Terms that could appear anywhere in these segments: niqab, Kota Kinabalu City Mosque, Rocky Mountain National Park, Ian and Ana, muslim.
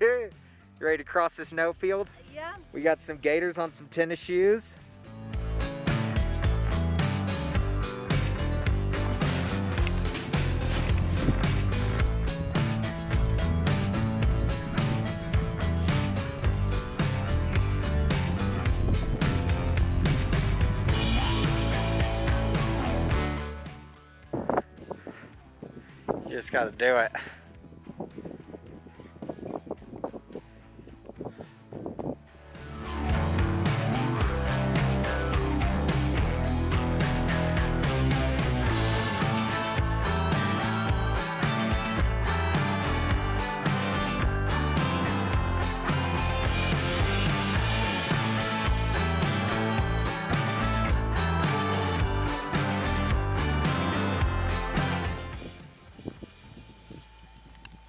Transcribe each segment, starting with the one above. You ready to cross the snow field? Yeah. We got some gaiters on some tennis shoes. Just gotta do it.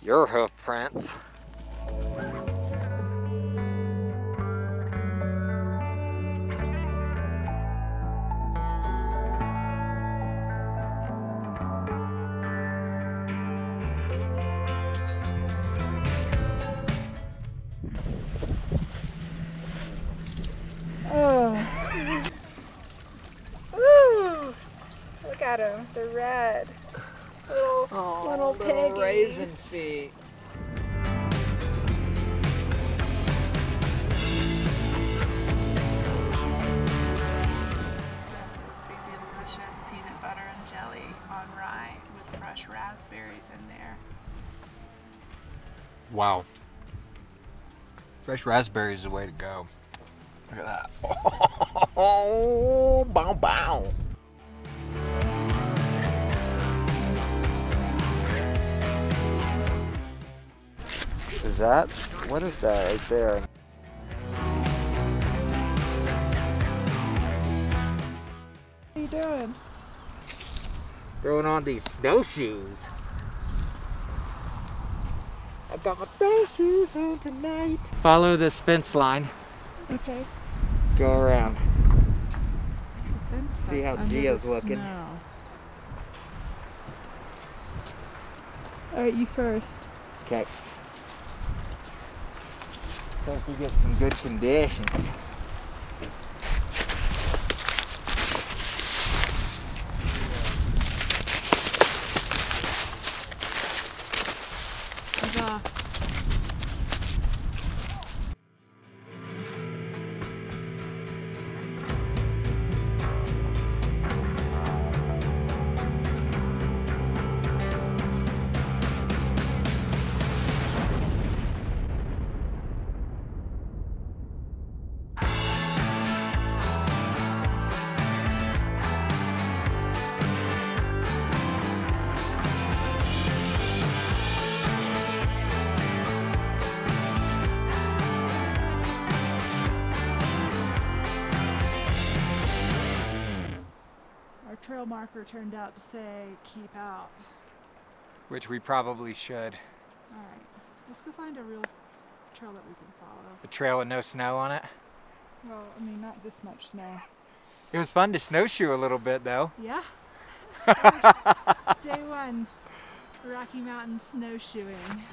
Your hoof prints. Oh. Ooh. Look at them, they're red. Little raisin feet. They did delicious peanut butter and jelly on rye with fresh raspberries in there. Wow. Fresh raspberries is the way to go. Look at that. Oh, bow bow. Is that? What is that right there? What are you doing? Throwing on these snowshoes. I got my snowshoes on tonight. Follow this fence line. Okay. Go around. See how Gia's looking. Alright, you first. Okay. I hope we get some good conditions. Trail marker turned out to say keep out, which we probably should. All right, let's go find a real trail that we can follow. A trail with no snow on it? Well, I mean, not this much snow. It was fun to snowshoe a little bit though. Yeah. First, day one, Rocky Mountain snowshoeing.